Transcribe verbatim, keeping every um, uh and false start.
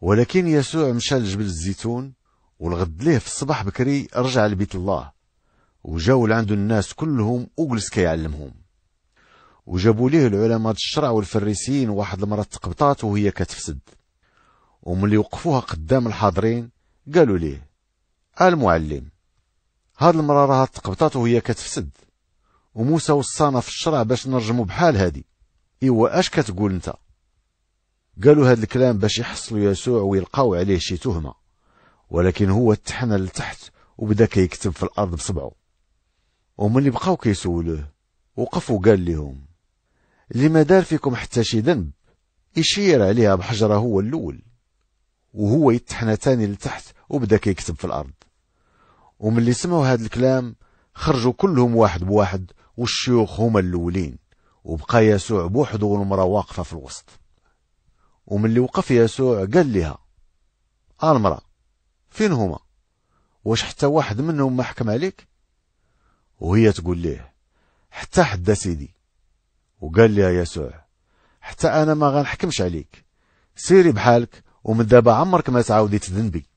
ولكن يسوع مشى لجبل الزيتون، والغد ليه في الصباح بكري رجع لبيت الله، وجاو لعندو الناس كلهم وجلس كيعلمهم. وجابوا ليه العلماء الشرع والفريسيين، واحد المرأة تقبطات وهي كتفسد، وملي وقفوها قدام الحاضرين قالوا ليه: المعلم، هاد المرأة راها تقبطات وهي كتفسد، وموسى وصانا في الشرع باش نرجموا بحال هادي، ايوا اش كتقول انت؟ قالوا هاد الكلام باش يحصلوا يسوع ويلقاو عليه شي تهمه، ولكن هو تحنى لتحت وبدا كيكتب في الارض بصبعه. وملي بقاو كيسولوه وقف وقال لهم: لما دار فيكم حتى شي ذنب؟ يشير عليها بحجره هو الاول. وهو يتحنى تاني لتحت وبدا كيكتب في الارض. وملي سمعوا هاد الكلام خرجوا كلهم واحد بواحد، والشيوخ هما الاولين، وبقى يسوع بوحده والمراه واقفه في الوسط. وملي وقف يسوع قال لها: المرأة، فين هما؟ واش حتى واحد منهم ما حكم عليك؟ وهي تقول ليه: حتى حدا سيدي. وقال لها يسوع: حتى انا ما غنحكمش عليك، سيري بحالك، ومن دابا عمرك ما تعاودي تذنبي.